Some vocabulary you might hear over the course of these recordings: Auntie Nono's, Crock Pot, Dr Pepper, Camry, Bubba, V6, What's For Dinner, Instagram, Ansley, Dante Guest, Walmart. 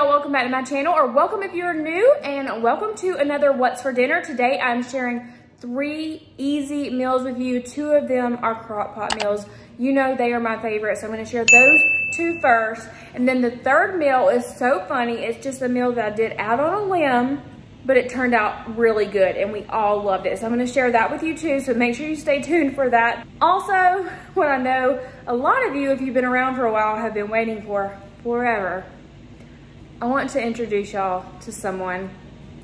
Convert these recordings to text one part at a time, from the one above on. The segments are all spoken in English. y'all, welcome back to my channel, or welcome if you're new, and welcome to another What's for Dinner. Today I'm sharing 3 easy meals with you. 2 of them are crock pot meals. You know they are my favorite, so I'm going to share those 2 first. And then the third meal is so funny. It's just a meal that I did out on a limb, but it turned out really good and we all loved it. So I'm going to share that with you too, so make sure you stay tuned for that. Also, what I know a lot of you, if you've been around for a while, have been waiting for forever, I want to introduce y'all to someone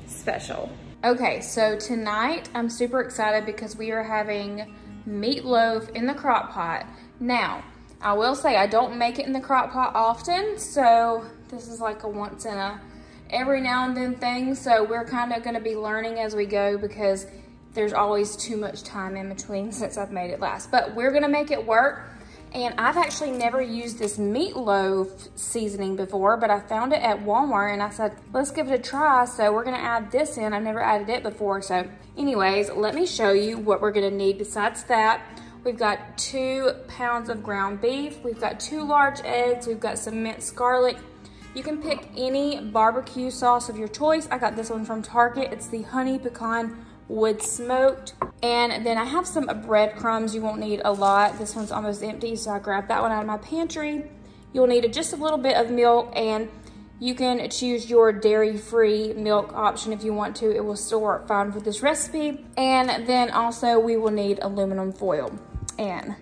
special. Okay, so tonight I'm super excited because we are having meatloaf in the crock pot. Now, I will say I don't make it in the crock pot often, so this is like a once in a every now and then thing, so we're kind of going to be learning as we go because there's always too much time in between since I've made it last. But we're going to make it work. And I've actually never used this meatloaf seasoning before, but I found it at Walmart and I said, let's give it a try. So we're gonna add this in. I've never added it before. So anyways, let me show you what we're gonna need. Besides that, we've got 2 pounds of ground beef. We've got 2 large eggs. We've got some minced garlic. You can pick any barbecue sauce of your choice. I got this one from Target. It's the honey pecan wood smoked. And then I have some breadcrumbs. You won't need a lot. This one's almost empty, so I grabbed that one out of my pantry. You'll need just a little bit of milk, and you can choose your dairy-free milk option if you want to. It will still work fine for this recipe. And then also we will need aluminum foil, and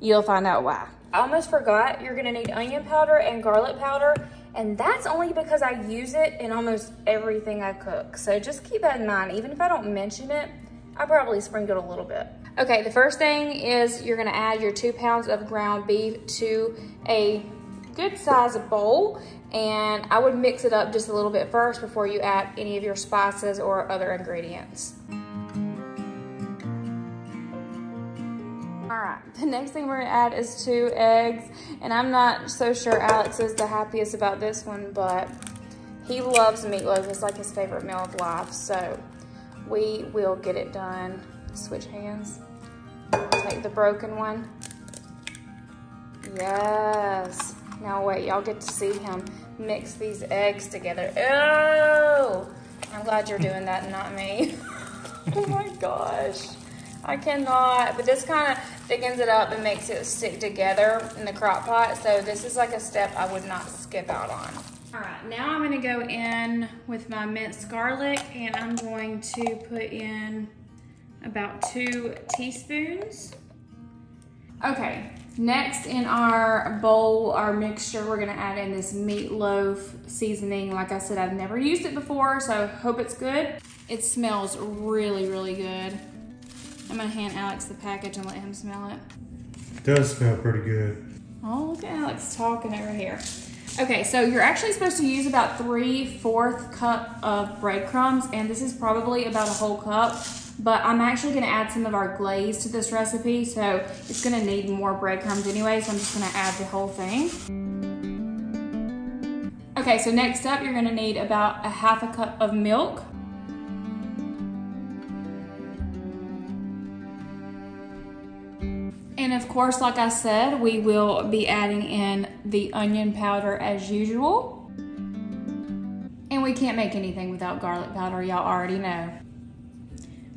you'll find out why. I almost forgot, you're gonna need onion powder and garlic powder, and that's only because I use it in almost everything I cook. So just keep that in mind. Even if I don't mention it, I probably sprinkled a little bit. Okay, the first thing is you're gonna add your 2 pounds of ground beef to a good size bowl, and I would mix it up just a little bit first before you add any of your spices or other ingredients. All right, the next thing we're gonna add is 2 eggs, and I'm not so sure Alex is the happiest about this one, but he loves meatloaf. It's like his favorite meal of life, so we will get it done. Switch hands. Take the broken one. Yes. Now wait, y'all get to see him mix these eggs together. Oh! I'm glad you're doing that and not me. Oh my gosh. I cannot. But this kind of thickens it up and makes it stick together in the crock pot. So this is like a step I would not skip out on. All right, now I'm gonna go in with my minced garlic, and I'm going to put in about 2 teaspoons. Okay, next in our bowl, our mixture, we're gonna add in this meatloaf seasoning. Like I said, I've never used it before, so hope it's good. It smells really, really good. I'm gonna hand Alex the package and let him smell it. It does smell pretty good. Oh, look at Alex talking over here. Okay, so you're actually supposed to use about 3/4 cup of breadcrumbs, and this is probably about a whole cup, but I'm actually gonna add some of our glaze to this recipe, so it's gonna need more breadcrumbs anyway, so I'm just gonna add the whole thing. Okay, so next up, you're gonna need about a 1/2 cup of milk. And of course, like I said, we will be adding in the onion powder as usual. And we can't make anything without garlic powder, y'all already know.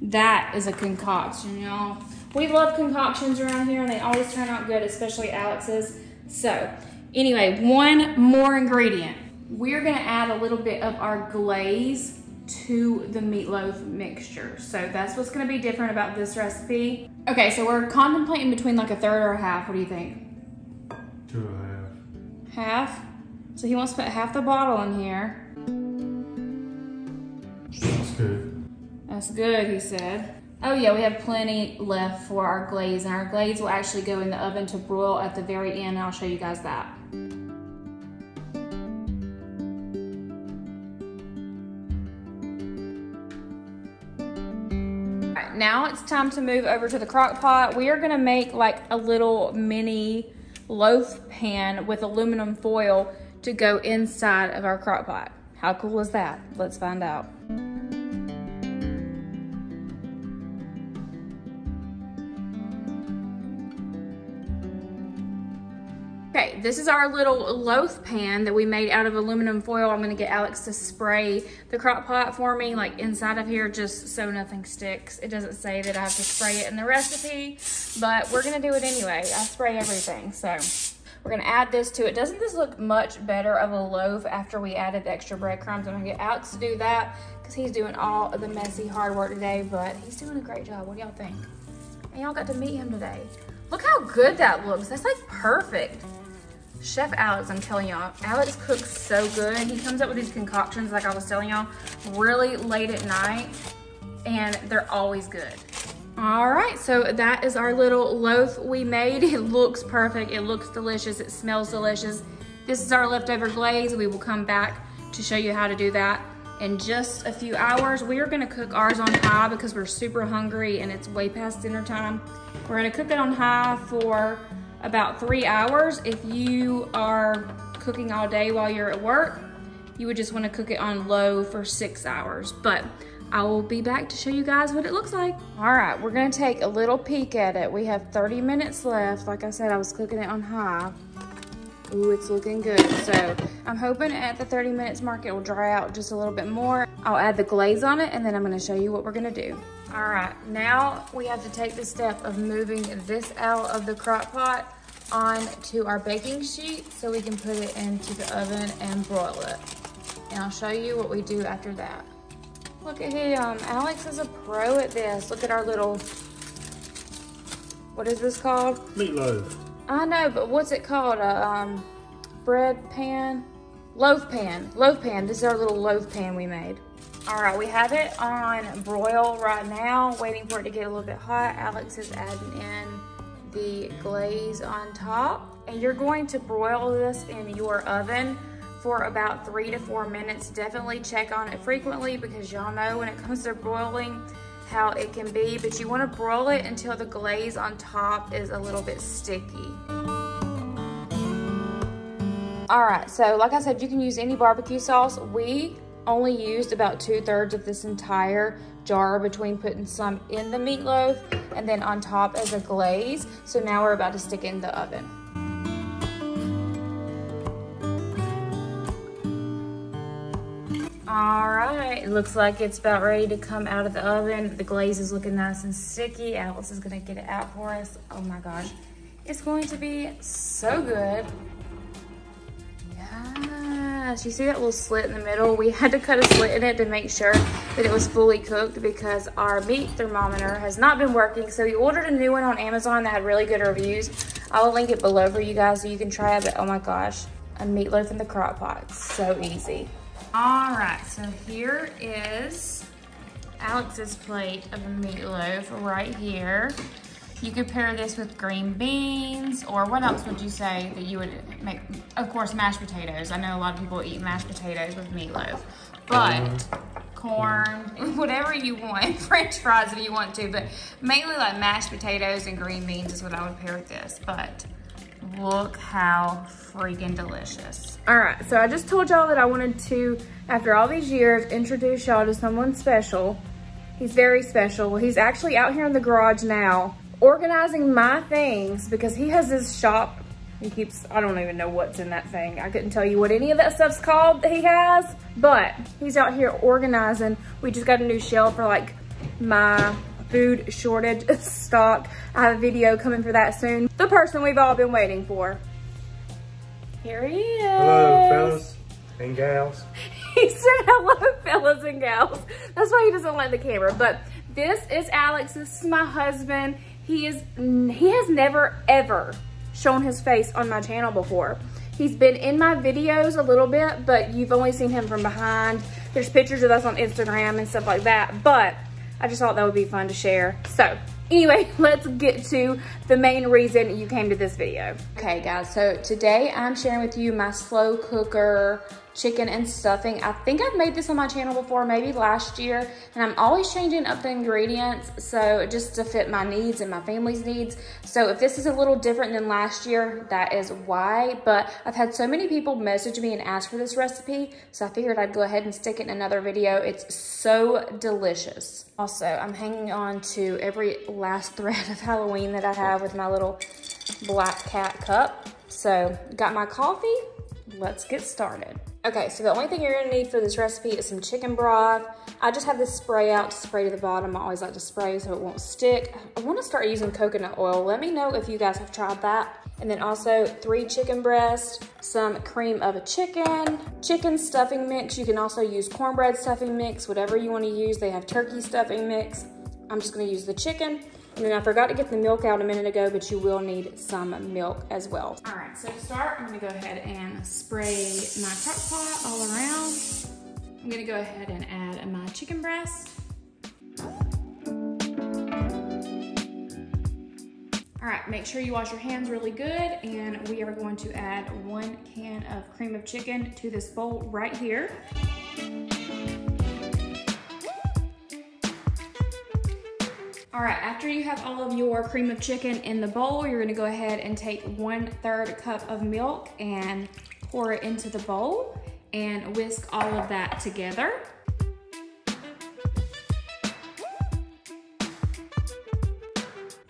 That is a concoction, y'all. We love concoctions around here and they always turn out good, especially Alex's. So anyway, one more ingredient. We're gonna add a little bit of our glaze to the meatloaf mixture. So that's what's gonna be different about this recipe. Okay, so we're contemplating between like a 1/3 or a 1/2. What do you think? 2 1/2. Half? So he wants to put half the bottle in here. That's good. That's good, he said. Oh yeah, we have plenty left for our glaze, and our glaze will actually go in the oven to broil at the very end, and I'll show you guys that. Now it's time to move over to the crock pot. We are gonna make like a little mini loaf pan with aluminum foil to go inside of our crock pot. How cool is that? Let's find out. Okay, this is our little loaf pan that we made out of aluminum foil. I'm gonna get Alex to spray the crock pot for me, like inside of here, just so nothing sticks. It doesn't say that I have to spray it in the recipe, but we're gonna do it anyway. I spray everything, so. We're gonna add this to it. Doesn't this look much better of a loaf after we added the extra breadcrumbs? I'm gonna get Alex to do that because he's doing all of the messy hard work today, but he's doing a great job. What do y'all think? And y'all got to meet him today. Look how good that looks. That's like perfect. Chef Alex, I'm telling y'all, Alex cooks so good. He comes up with these concoctions, like I was telling y'all, really late at night, and they're always good. All right, so that is our little loaf we made. It looks perfect, it looks delicious, it smells delicious. This is our leftover glaze. We will come back to show you how to do that in just a few hours. We are gonna cook ours on high because we're super hungry and it's way past dinner time. We're gonna cook it on high for about 3 hours. If you are cooking all day while you're at work, you would just wanna cook it on low for 6 hours. But I will be back to show you guys what it looks like. All right, we're gonna take a little peek at it. We have 30 minutes left. Like I said, I was cooking it on high. Ooh, it's looking good. So I'm hoping at the 30 minutes mark, it will dry out just a little bit more. I'll add the glaze on it and then I'm gonna show you what we're gonna do. All right, now we have to take the step of moving this out of the crock pot onto our baking sheet so we can put it into the oven and broil it. And I'll show you what we do after that. Look at him, Alex is a pro at this. Look at our little, what is this called? Meatloaf. I know, but what's it called? A bread pan? Loaf pan, loaf pan. This is our little loaf pan we made. All right, we have it on broil right now, waiting for it to get a little bit hot. Alex is adding in the glaze on top. And you're going to broil this in your oven for about 3 to 4 minutes. Definitely check on it frequently because y'all know when it comes to broiling how it can be, but you wanna broil it until the glaze on top is a little bit sticky. All right, so like I said, you can use any barbecue sauce. We only used about 2/3 of this entire jar between putting some in the meatloaf and then on top as a glaze. So now we're about to stick it in the oven. All right, it looks like it's about ready to come out of the oven. The glaze is looking nice and sticky. Alice is gonna get it out for us. Oh my gosh, it's going to be so good. Yes, you see that little slit in the middle? We had to cut a slit in it to make sure that it was fully cooked because our meat thermometer has not been working. So we ordered a new one on Amazon that had really good reviews. I will link it below for you guys so you can try it, but oh my gosh, a meatloaf in the crock pot, so easy. All right, so here is Alex's plate of meatloaf right here. You could pair this with green beans, or what else would you say that you would make? Of course, mashed potatoes. I know a lot of people eat mashed potatoes with meatloaf, but corn, whatever you want, French fries if you want to, but mainly like mashed potatoes and green beans is what I would pair with this, but look how freaking delicious. All right, so I just told y'all that I wanted to, after all these years, introduce y'all to someone special. He's very special. He's actually out here in the garage now, organizing my things because he has his shop. He keeps, I don't even know what's in that thing. I couldn't tell you what any of that stuff's called that he has, but he's out here organizing. We just got a new shelf for like my food shortage stock. I have a video coming for that soon. The person we've all been waiting for. Here he is. Hello, fellas and gals. He said hello, fellas and gals. That's why he doesn't like the camera. But this is Alex. This is my husband. He has never, ever shown his face on my channel before. He's been in my videos a little bit, but you've only seen him from behind. There's pictures of us on Instagram and stuff like that. But I just thought that would be fun to share. So anyway, let's get to the main reason you came to this video. Okay guys, so today I'm sharing with you my slow cooker chicken and stuffing. I think I've made this on my channel before, maybe last year, and I'm always changing up the ingredients so just to fit my needs and my family's needs. So if this is a little different than last year, that is why, but I've had so many people message me and ask for this recipe, so I figured I'd go ahead and stick it in another video. It's so delicious. Also, I'm hanging on to every last thread of Halloween that I have with my little black cat cup. So got my coffee, let's get started. Okay, so the only thing you're gonna need for this recipe is some chicken broth. I just have this spray out to spray to the bottom. I always like to spray so it won't stick. I wanna start using coconut oil. Let me know if you guys have tried that. And then also 3 chicken breasts, some cream of a chicken, chicken stuffing mix. You can also use cornbread stuffing mix, whatever you wanna use. They have turkey stuffing mix. I'm just gonna use the chicken. And then I forgot to get the milk out a minute ago, but you will need some milk as well. All right, so to start, I'm gonna go ahead and spray my crock pot all around. I'm gonna go ahead and add my chicken breast. All right, make sure you wash your hands really good, and we are going to add 1 can of cream of chicken to this bowl right here. All right, after you have all of your cream of chicken in the bowl, you're gonna go ahead and take 1/3 cup of milk and pour it into the bowl and whisk all of that together.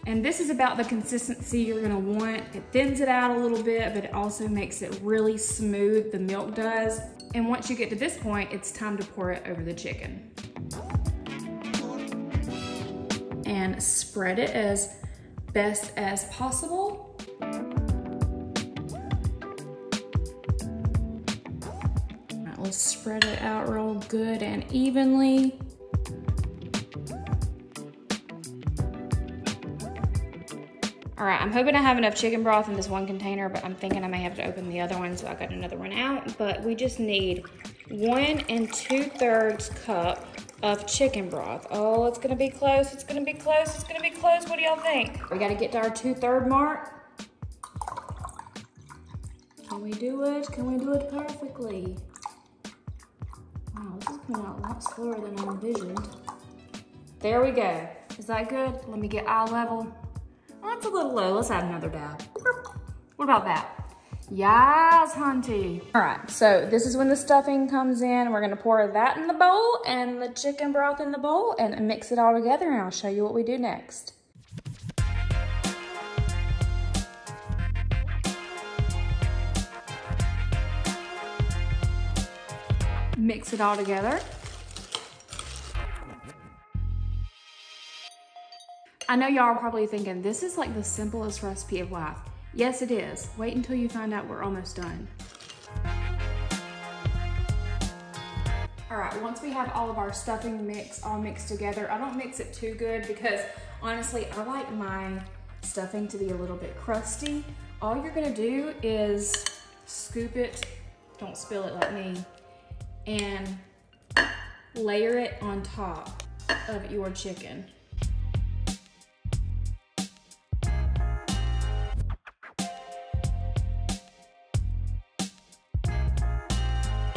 And this is about the consistency you're gonna want. It thins it out a little bit, but it also makes it really smooth, the milk does. And once you get to this point, it's time to pour it over the chicken. And spread it as best as possible. All right, let's spread it out real good and evenly. All right, I'm hoping I have enough chicken broth in this one container, but I'm thinking I may have to open the other one, so I got another one out. But we just need 1 2/3 cup of chicken broth. Oh, it's gonna be close, it's gonna be close, it's gonna be close. What do y'all think? We gotta get to our 2/3 mark. Can we do it? Can we do it perfectly? Wow, this is coming out lots slower than I envisioned. There we go. Is that good? Let me get eye level. Well, that's a little low, let's add another dab. What about that? Yes, hunty. All right, so this is when the stuffing comes in. We're gonna pour that in the bowl and the chicken broth in the bowl and mix it all together, and I'll show you what we do next. Mix it all together. I know y'all are probably thinking, this is like the simplest recipe of life. Yes, it is. Wait until you find out we're almost done. All right, once we have all of our stuffing mix all mixed together, I don't mix it too good because honestly, I like my stuffing to be a little bit crusty. All you're gonna do is scoop it, don't spill it like me, and layer it on top of your chicken.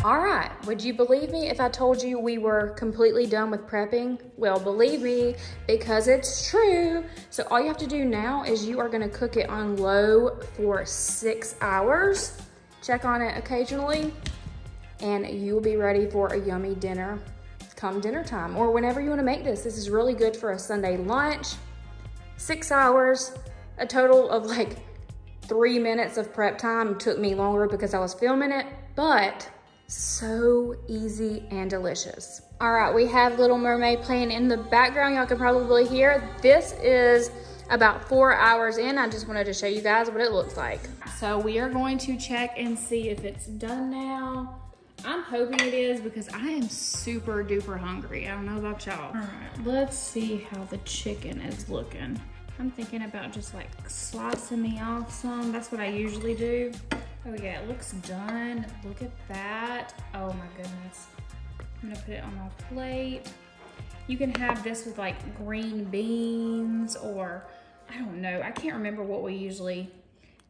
All right, would you believe me if I told you we were completely done with prepping? Well, believe me, because it's true. So all you have to do now is you are gonna cook it on low for 6 hours. Check on it occasionally, and you'll be ready for a yummy dinner come dinner time, or whenever you wanna make this. This is really good for a Sunday lunch. 6 hours, a total of like 3 minutes of prep time. It took me longer because I was filming it, but so easy and delicious. All right, we have Little Mermaid playing in the background. Y'all can probably hear. This is about 4 hours in. I just wanted to show you guys what it looks like. So we are going to check and see if it's done now. I'm hoping it is because I am super duper hungry. I don't know about y'all. All right, let's see how the chicken is looking. I'm thinking about just like slicing me off some. That's what I usually do. Oh yeah, it looks done. Look at that. Oh my goodness. I'm gonna put it on my plate. You can have this with like green beans, or I don't know. I can't remember what we usually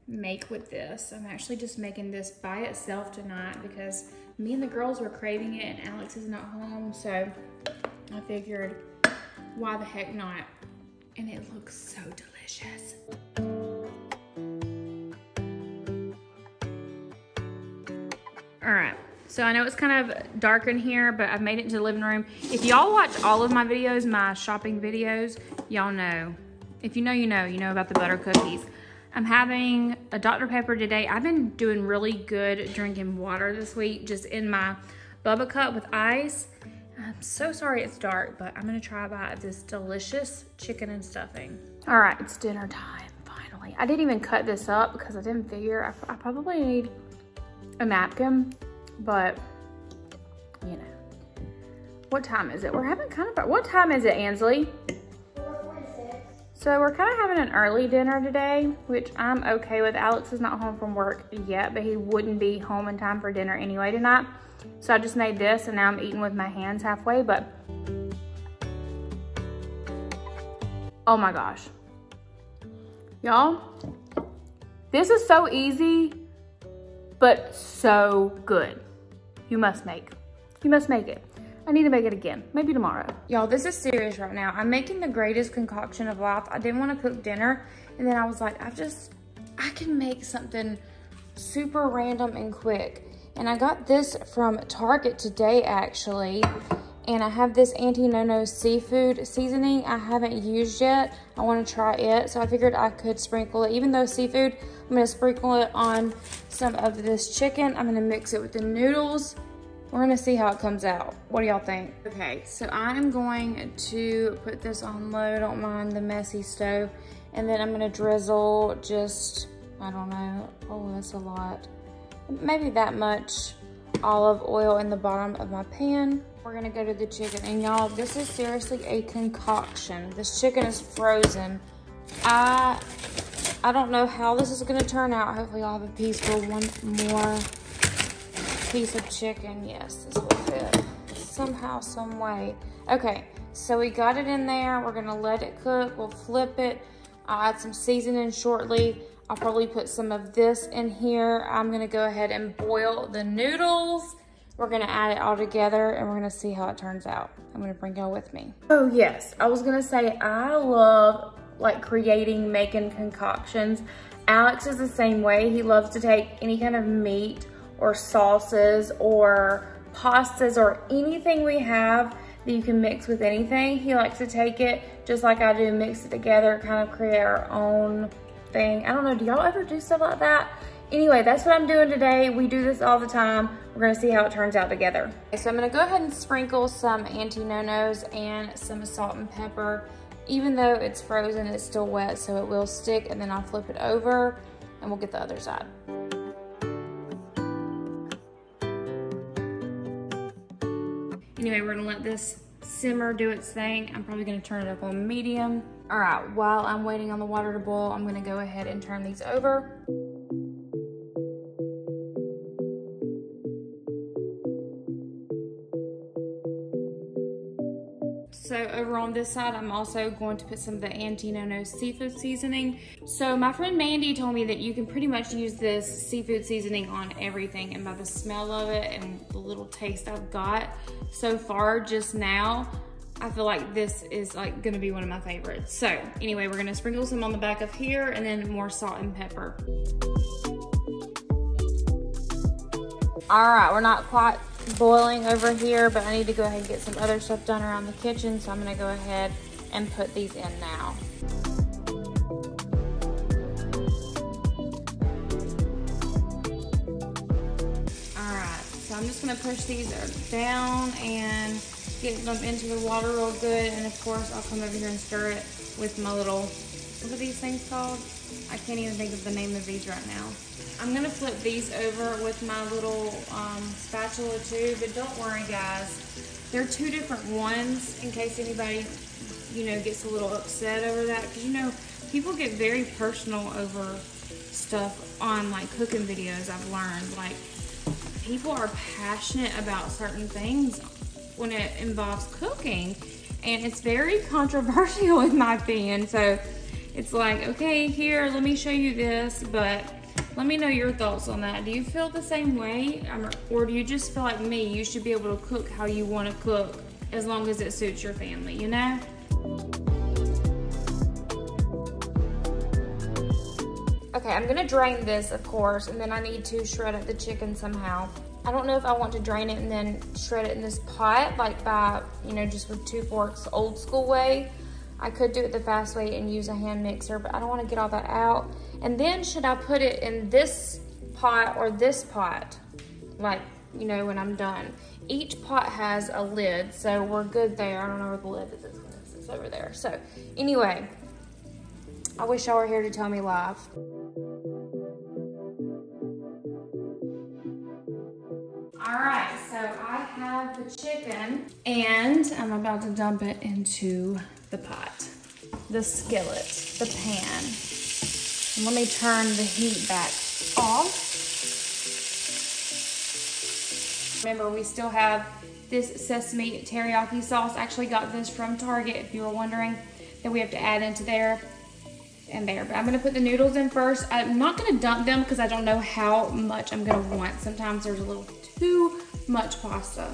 make with this. I'm actually just making this by itself tonight because me and the girls were craving it and Alex is not home. So I figured, why the heck not? And it looks so delicious. All right, so I know it's kind of dark in here, but I've made it into the living room. If y'all watch all of my videos, my shopping videos, y'all know. If you know, you know about the butter cookies. I'm having a Dr Pepper today. I've been doing really good drinking water this week, just in my Bubba cup with ice. I'm so sorry it's dark, but I'm gonna try a bite of this delicious chicken and stuffing. All right, it's dinner time, finally. I didn't even cut this up because I didn't figure, I probably need a napkin, but you know. What time is it? We're having kind of, what time is it, Ansley? 4:46. So we're kind of having an early dinner today, which I'm okay with. Alex is not home from work yet, but he wouldn't be home in time for dinner anyway tonight. So I just made this and now I'm eating with my hands halfway, but oh my gosh. Y'all, this is so easy, but so good. You must make it. I need to make it again, maybe tomorrow. Y'all, this is serious right now. I'm making the greatest concoction of life. I didn't want to cook dinner. And then I was like, I can make something super random and quick. And I got this from Target today, actually. And I have this Auntie Nono's seafood seasoning I haven't used yet. I want to try it, so I figured I could sprinkle it. Even though seafood, I'm going to sprinkle it on some of this chicken. I'm going to mix it with the noodles. We're going to see how it comes out. What do y'all think? Okay, so I am going to put this on low. Don't mind the messy stove. And then I'm going to drizzle just, I don't know. Oh, that's a lot. Maybe that much olive oil in the bottom of my pan. We're gonna go to the chicken, and y'all, this is seriously a concoction. This chicken is frozen. I don't know how this is gonna turn out. Hopefully I'll have a piece for one more piece of chicken. Yes, this will fit somehow, some way. Okay, so we got it in there. We're gonna let it cook. We'll flip it. I'll add some seasoning shortly. I'll probably put some of this in here. I'm gonna go ahead and boil the noodles. We're gonna add it all together and we're gonna see how it turns out. I'm gonna bring y'all with me. Oh yes, I was gonna say, I love like creating, making concoctions. Alex is the same way. He loves to take any kind of meat or sauces or pastas or anything we have that you can mix with anything. He likes to take it just like I do, mix it together, kind of create our own thing. I don't know, do y'all ever do stuff like that? Anyway, that's what I'm doing today. We do this all the time. We're gonna see how it turns out together. Okay, so I'm gonna go ahead and sprinkle some Auntie Nono's and some salt and pepper. Even though it's frozen, it's still wet, so it will stick, and then I'll flip it over and we'll get the other side. Anyway, we're gonna let this simmer, do its thing. I'm probably gonna turn it up on medium. All right, while I'm waiting on the water to boil, I'm gonna go ahead and turn these over. So over on this side, I'm also going to put some of the Auntie Nono's seafood seasoning. So my friend Mandy told me that you can pretty much use this seafood seasoning on everything, and by the smell of it and the little taste I've got so far just now, I feel like this is like gonna be one of my favorites. So anyway, we're gonna sprinkle some on the back of here and then more salt and pepper. All right, we're not quite boiling over here, but I need to go ahead and get some other stuff done around the kitchen. So I'm gonna go ahead and put these in now. All right, so I'm just gonna push these down and get them into the water real good, and of course I'll come over here and stir it with my little, what are these things called? I can't even think of the name of these right now. I'm gonna flip these over with my little spatula too, but don't worry guys, they're two different ones in case anybody, you know, gets a little upset over that, because you know, people get very personal over stuff on like cooking videos. I've learned, like, people are passionate about certain things when it involves cooking, and it's very controversial in my opinion. So it's like, okay, here, let me show you this, but let me know your thoughts on that. Do you feel the same way, or do you just feel like me? You should be able to cook how you want to cook as long as it suits your family, you know? Okay, I'm gonna drain this, of course, and then I need to shred up the chicken somehow. I don't know if I want to drain it and then shred it in this pot, like by, you know, just with two forks, old school way. I could do it the fast way and use a hand mixer, but I don't want to get all that out. And then should I put it in this pot or this pot? Like, you know, when I'm done. Each pot has a lid, so we're good there. I don't know where the lid is. It's over there. So anyway, I wish y'all were here to tell me live. All right, so I have the chicken and I'm about to dump it into the pot, the skillet, the pan. And let me turn the heat back off. Remember, we still have this sesame teriyaki sauce. I actually got this from Target, if you were wondering, that we have to add into there and there. But I'm gonna put the noodles in first. I'm not gonna dump them because I don't know how much I'm gonna want. Sometimes there's a little too much pasta. All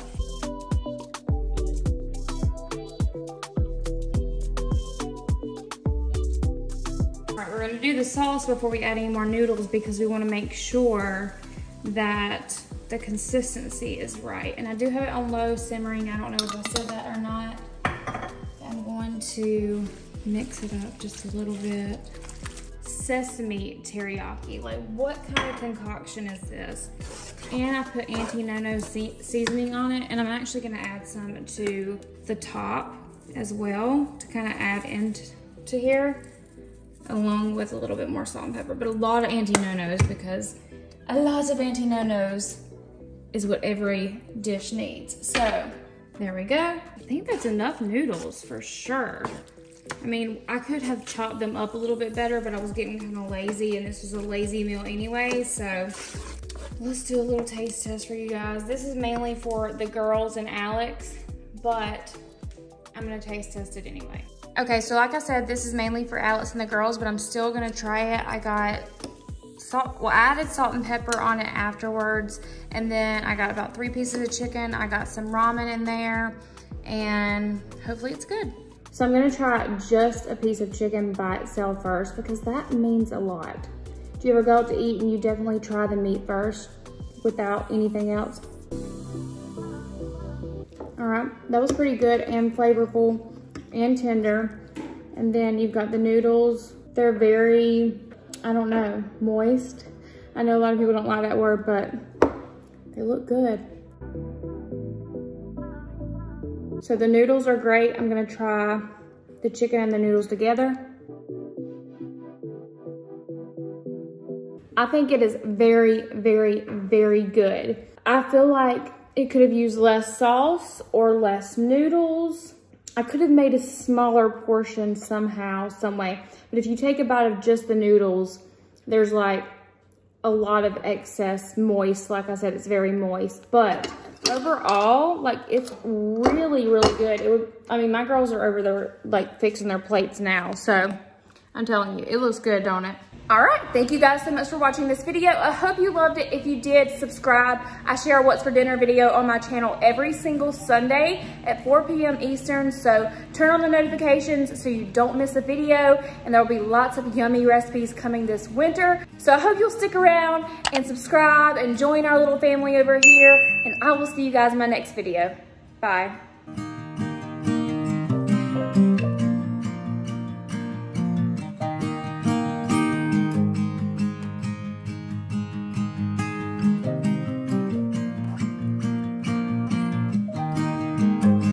right, we're gonna do the sauce before we add any more noodles because we wanna make sure that the consistency is right. And I do have it on low simmering. I don't know if I said that or not. I'm going to mix it up just a little bit. Sesame teriyaki, like what kind of concoction is this? And I put Auntie Nono's seasoning on it, and I'm actually gonna add some to the top as well to kind of add into here, along with a little bit more salt and pepper, but a lot of Auntie Nono's, because a lot of Auntie Nono's is what every dish needs. So there we go. I think that's enough noodles for sure. I mean, I could have chopped them up a little bit better, but I was getting kind of lazy, and this was a lazy meal anyway, so let's do a little taste test for you guys. This is mainly for the girls and Alex, but I'm gonna taste test it anyway. Okay, so like I said, this is mainly for Alex and the girls, but I'm still gonna try it. I got salt, well, I added salt and pepper on it afterwards, and then I got about 3 pieces of chicken. I got some ramen in there, and hopefully it's good. So I'm gonna try just a piece of chicken by itself first because that means a lot. Do you ever go out to eat and you definitely try the meat first without anything else? All right, that was pretty good and flavorful and tender. And then you've got the noodles. They're very, I don't know, moist. I know a lot of people don't like that word, but they look good. So the noodles are great. I'm gonna try the chicken and the noodles together. I think it is very, very, very good. I feel like it could have used less sauce or less noodles. I could have made a smaller portion somehow, some way. But if you take a bite of just the noodles, there's like a lot of excess moist. Like I said, it's very moist, but overall, like, it's really, really good. It would, I mean, my girls are over there, like, fixing their plates now. So, I'm telling you, it looks good, don't it? All right. Thank you guys so much for watching this video. I hope you loved it. If you did, subscribe. I share What's for Dinner video on my channel every single Sunday at 4 p.m. Eastern. So, turn on the notifications so you don't miss a video. And there will be lots of yummy recipes coming this winter. So, I hope you'll stick around and subscribe and join our little family over here. And I will see you guys in my next video. Bye.